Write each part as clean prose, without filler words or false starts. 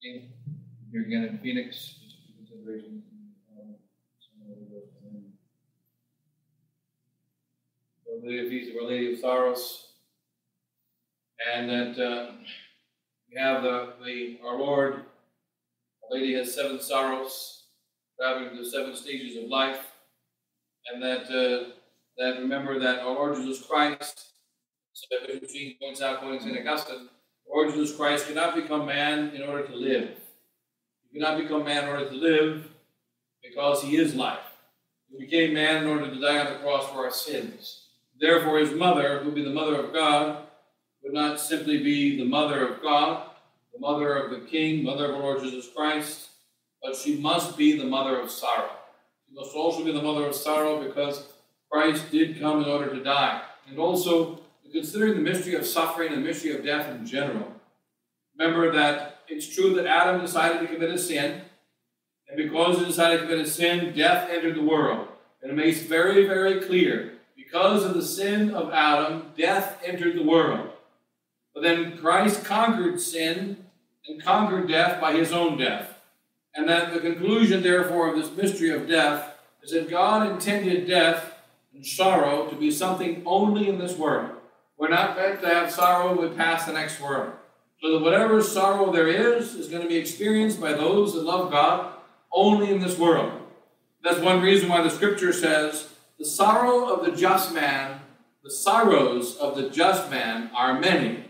Here again in Phoenix, just for consideration. The Feast of Our Lady of Sorrows, and that we have our Lord, Our Lady has seven sorrows, traveling through the seven stages of life, and that remember that our Lord Jesus Christ, so Bishop Sheen points out, quoting St. Augustine, our Lord Jesus Christ could not become man in order to live. He could not become man in order to live because he is life. He became man in order to die on the cross for our sins. Therefore, his mother, who would be the mother of God, would not simply be the mother of God, the mother of the King, mother of our Lord Jesus Christ, but she must be the mother of sorrow. She must also be the mother of sorrow because Christ did come in order to die. And also, considering the mystery of suffering and the mystery of death in general, remember that it's true that Adam decided to commit a sin, and because he decided to commit a sin, death entered the world. And it makes very, very clear, because of the sin of Adam, death entered the world. But then Christ conquered sin and conquered death by his own death. And that the conclusion, therefore, of this mystery of death is that God intended death and sorrow to be something only in this world. We're not meant to have sorrow when we pass the next world. So that whatever sorrow there is going to be experienced by those that love God only in this world. That's one reason why the Scripture says, the sorrow of the just man, the sorrows of the just man are many,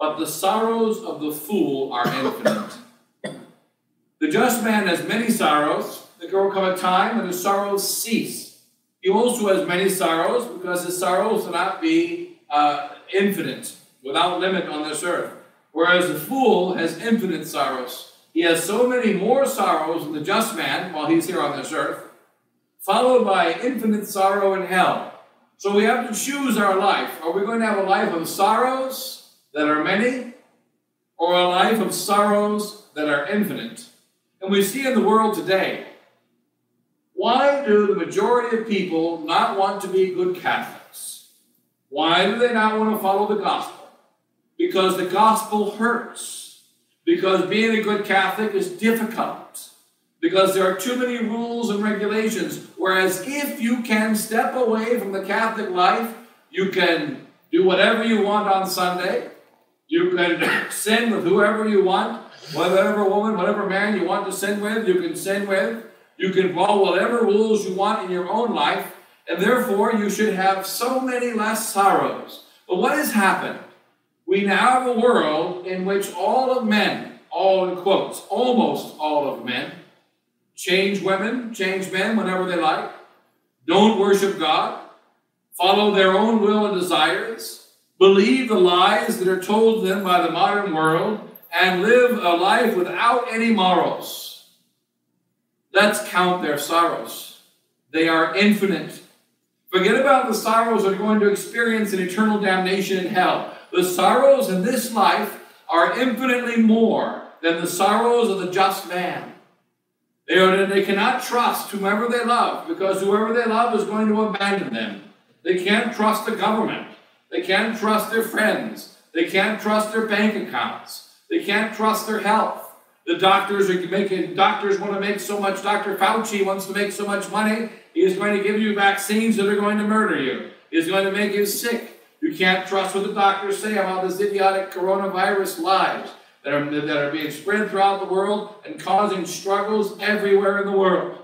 but the sorrows of the fool are infinite. The just man has many sorrows. There will come a time when his sorrows cease. He also has many sorrows because his sorrows will not be infinite, without limit on this earth. Whereas the fool has infinite sorrows. He has so many more sorrows than the just man while he's here on this earth, followed by infinite sorrow in hell. So we have to choose our life. Are we going to have a life of sorrows that are many, or a life of sorrows that are infinite? And we see in the world today, why do the majority of people not want to be good Catholics? Why do they not want to follow the gospel? Because the gospel hurts. Because being a good Catholic is difficult. Because there are too many rules and regulations. Whereas if you can step away from the Catholic life, you can do whatever you want on Sunday. You can sin with whoever you want, whatever woman, whatever man you want to sin with, you can sin with. You can follow whatever rules you want in your own life. And therefore, you should have so many less sorrows. But what has happened? We now have a world in which all of men, all in quotes, almost all of men, change women, change men whenever they like, don't worship God, follow their own will and desires, believe the lies that are told them by the modern world, and live a life without any morals. Let's count their sorrows. They are infinite. Forget about the sorrows that are going to experience an eternal damnation in hell. The sorrows in this life are infinitely more than the sorrows of the just man. They cannot trust whomever they love, because whoever they love is going to abandon them. They can't trust the government. They can't trust their friends. They can't trust their bank accounts. They can't trust their health. The doctors want to make so much. Dr. Fauci wants to make so much money. He is going to give you vaccines that are going to murder you. He is going to make you sick. You can't trust what the doctors say about this idiotic coronavirus lies that are being spread throughout the world and causing struggles everywhere in the world.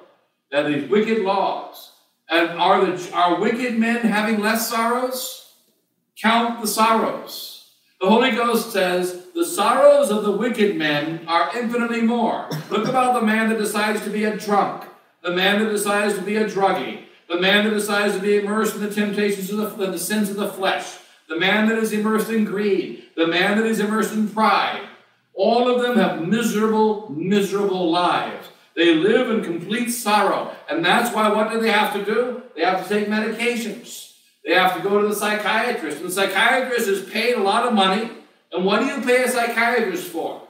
That these wicked laws, and are wicked men having less sorrows? Count the sorrows. The Holy Ghost says, the sorrows of the wicked men are infinitely more. Look about the man that decides to be a drunk, the man that decides to be a druggie, the man that decides to be immersed in the temptations of the sins of the flesh, the man that is immersed in greed, the man that is immersed in pride. All of them have miserable, miserable lives. They live in complete sorrow. And that's why what do they have to do? They have to take medications. They have to go to the psychiatrist. And the psychiatrist is paid a lot of money. And what do you pay a psychiatrist for?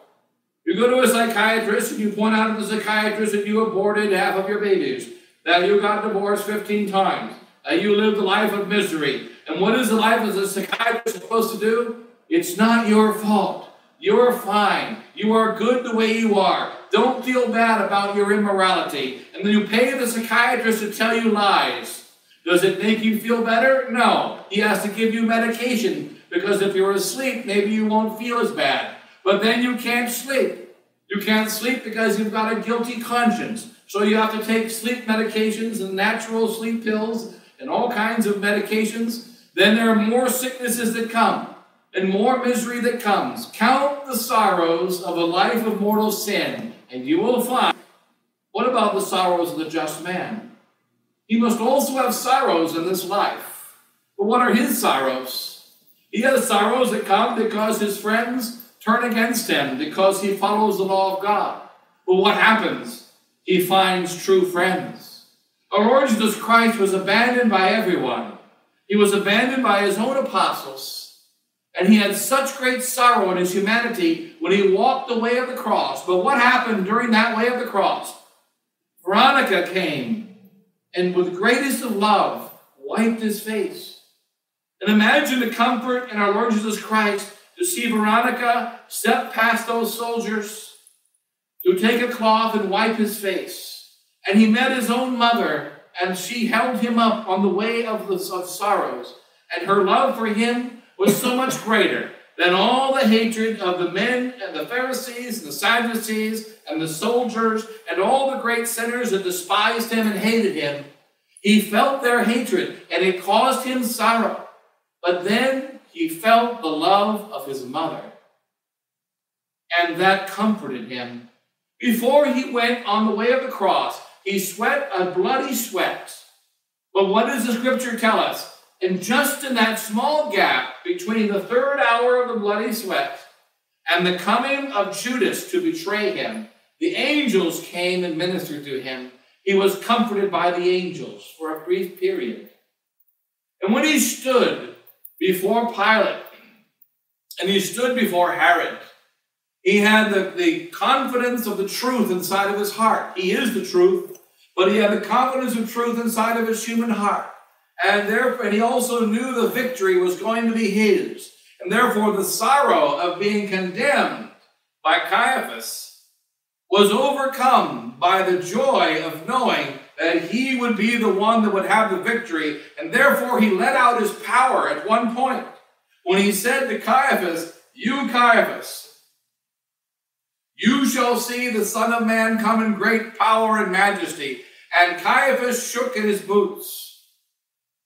You go to a psychiatrist and you point out to the psychiatrist that you aborted half of your babies, that you got divorced 15 times, that you lived a life of misery. And what is the life of the psychiatrist supposed to do? It's not your fault. You are fine. You are good the way you are. Don't feel bad about your immorality. And then you pay the psychiatrist to tell you lies. Does it make you feel better? No. He has to give you medication, because if you're asleep, maybe you won't feel as bad. But then you can't sleep. You can't sleep because you've got a guilty conscience. So you have to take sleep medications and natural sleep pills and all kinds of medications. Then there are more sicknesses that come and more misery that comes. Count the sorrows of a life of mortal sin, and you will find. What about the sorrows of the just man? He must also have sorrows in this life. But what are his sorrows? He has sorrows that come because his friends turn against him, because he follows the law of God. But what happens? He finds true friends. Our Lord Jesus Christ was abandoned by everyone. He was abandoned by his own apostles. And he had such great sorrow in his humanity when he walked the way of the cross. But what happened during that way of the cross? Veronica came and with greatest of love wiped his face. And imagine the comfort in our Lord Jesus Christ to see Veronica step past those soldiers, to take a cloth and wipe his face. And he met his own mother, and she held him up on the way of sorrows. And her love for him was so much greater than all the hatred of the men and the Pharisees and the Sadducees and the soldiers and all the great sinners that despised him and hated him. He felt their hatred, and it caused him sorrow. But then he felt the love of his mother, and that comforted him. Before he went on the way of the cross, he sweat a bloody sweat. But what does the scripture tell us? And just in that small gap between the third hour of the bloody sweat and the coming of Judas to betray him, the angels came and ministered to him. He was comforted by the angels for a brief period. And when he stood before Pilate and he stood before Herod, he had the confidence of the truth inside of his heart. He is the truth, but he had the confidence of truth inside of his human heart. And therefore, he also knew the victory was going to be his. And therefore, the sorrow of being condemned by Caiaphas was overcome by the joy of knowing that he would be the one that would have the victory. And therefore, he let out his power at one point when he said to Caiaphas, "You, Caiaphas, you shall see the Son of Man come in great power and majesty." And Caiaphas shook in his boots.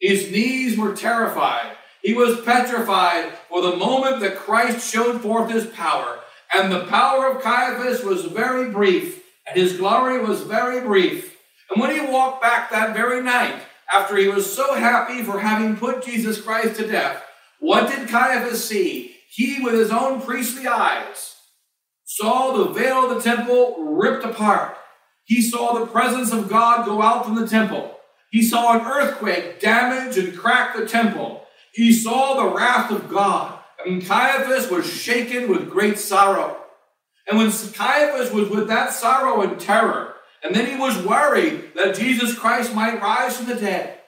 His knees were terrified. He was petrified for the moment that Christ showed forth his power. And the power of Caiaphas was very brief, and his glory was very brief. And when he walked back that very night, after he was so happy for having put Jesus Christ to death, what did Caiaphas see? He, with his own priestly eyes, saw the veil of the temple ripped apart. He saw the presence of God go out from the temple. He saw an earthquake damage and crack the temple. He saw the wrath of God. And Caiaphas was shaken with great sorrow. And when Caiaphas was with that sorrow and terror, and then he was worried that Jesus Christ might rise from the dead.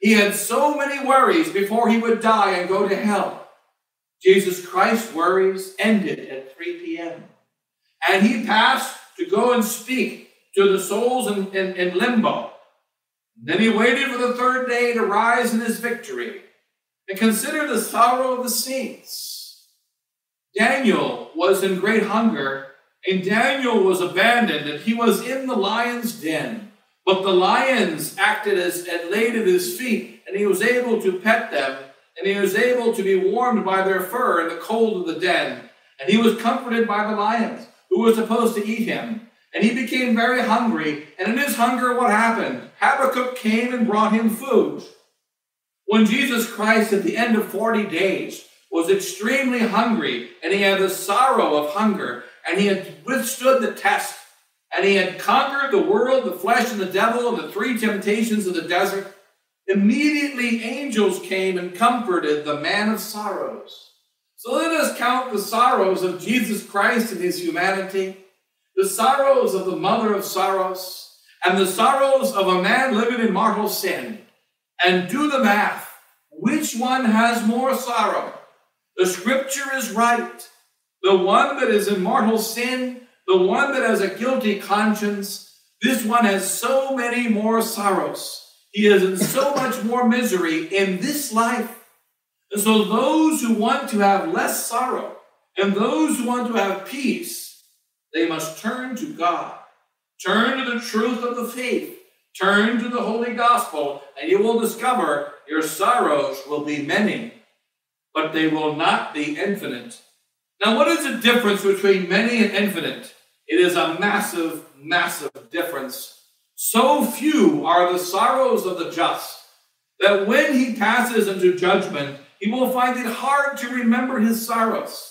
He had so many worries before he would die and go to hell. Jesus Christ's worries ended at 3 p.m. And he passed to go and speak to the souls in limbo. Then he waited for the third day to rise in his victory. And consider the sorrow of the saints. Daniel was in great hunger, and Daniel was abandoned, and he was in the lion's den. But the lions acted as and laid at his feet, and he was able to pet them, and he was able to be warmed by their fur in the cold of the den. And he was comforted by the lions, who were supposed to eat him. And he became very hungry, and in his hunger, what happened? Habakkuk came and brought him food. When Jesus Christ, at the end of 40 days, was extremely hungry, and he had the sorrow of hunger, and he had withstood the test, and he had conquered the world, the flesh, and the devil, and the three temptations of the desert, immediately angels came and comforted the man of sorrows. So let us count the sorrows of Jesus Christ in his humanity, the sorrows of the Mother of Sorrows, and the sorrows of a man living in mortal sin. And do the math. Which one has more sorrow? The scripture is right. the one that is in mortal sin, the one that has a guilty conscience, this one has so many more sorrows. He is in so much more misery in this life. And so those who want to have less sorrow and those who want to have peace, they must turn to God, turn to the truth of the faith, turn to the Holy Gospel, and you will discover your sorrows will be many, but they will not be infinite. Now, what is the difference between many and infinite? It is a massive, massive difference. So few are the sorrows of the just that when he passes into judgment, he will find it hard to remember his sorrows.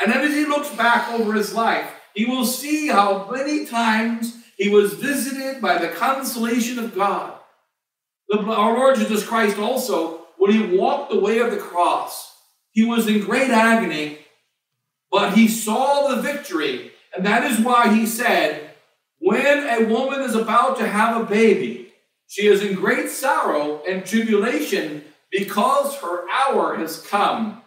And then as he looks back over his life, he will see how many times he was visited by the consolation of God. Our Lord Jesus Christ also, when he walked the way of the cross, he was in great agony, but he saw the victory. And that is why he said, when a woman is about to have a baby, she is in great sorrow and tribulation because her hour has come.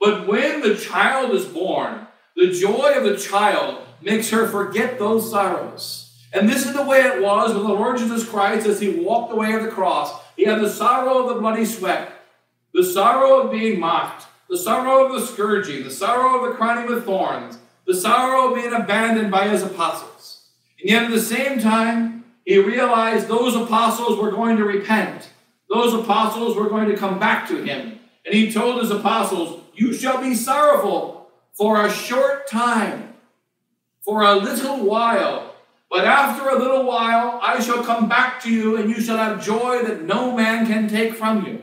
But when the child is born, the joy of the child makes her forget those sorrows. And this is the way it was with the Lord Jesus Christ as he walked the way of the cross. He had the sorrow of the bloody sweat, the sorrow of being mocked, the sorrow of the scourging, the sorrow of the crowning with thorns, the sorrow of being abandoned by his apostles. And yet at the same time, he realized those apostles were going to repent. Those apostles were going to come back to him. And he told his apostles, "You shall be sorrowful for a short time, for a little while. But after a little while, I shall come back to you, and you shall have joy that no man can take from you."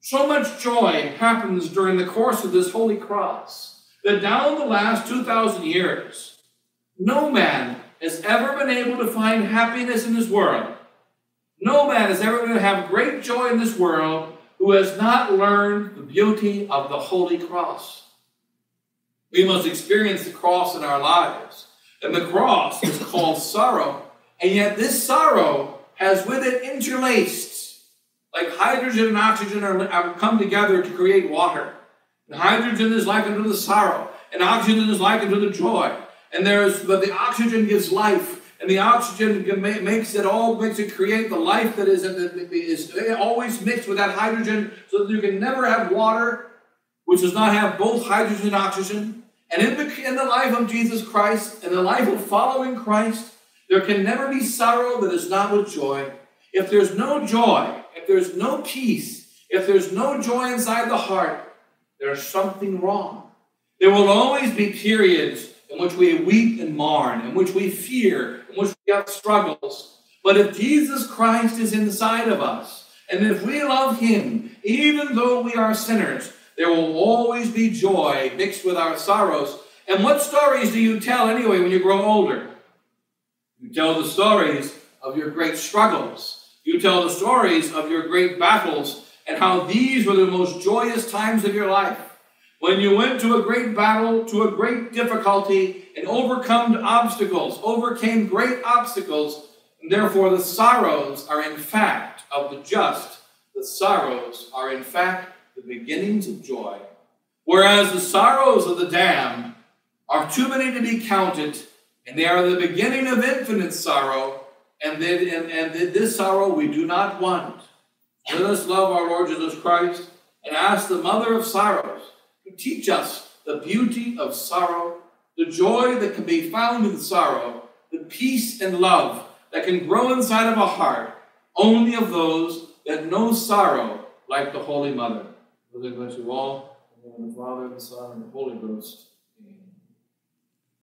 So much joy happens during the course of this holy cross that down the last 2,000 years, no man has ever been able to find happiness in this world. No man has ever been able to have great joy in this world who has not learned the beauty of the holy cross. We must experience the cross in our lives. And the cross is called sorrow. And yet this sorrow has with it interlaced, like hydrogen and oxygen have come together to create water. And hydrogen is likened to the sorrow, and oxygen is likened to the joy. And but the oxygen gives life, and the oxygen makes it create the life that is always mixed with that hydrogen, so that you can never have water, which does not have both hydrogen and oxygen. And in the life of Jesus Christ, in the life of following Christ, there can never be sorrow that is not with joy. If there's no joy, if there's no peace, if there's no joy inside the heart, there's something wrong. There will always be periods in which we weep and mourn, in which we fear, in which we have struggles. But if Jesus Christ is inside of us, and if we love him, even though we are sinners, there will always be joy mixed with our sorrows. And what stories do you tell anyway when you grow older? You tell the stories of your great struggles. You tell the stories of your great battles and how these were the most joyous times of your life. When you went to a great battle, to a great difficulty, and overcame great obstacles, and therefore the sorrows are in fact of the just. The sorrows are in fact the beginnings of joy, whereas the sorrows of the damned are too many to be counted, and they are the beginning of infinite sorrow, and this sorrow we do not want. Let us love our Lord Jesus Christ and ask the Mother of Sorrows to teach us the beauty of sorrow, the joy that can be found in sorrow, the peace and love that can grow inside of a heart, only of those that know sorrow like the Holy Mother. Bless you all, in the name of the Father, and the Son, and the Holy Ghost.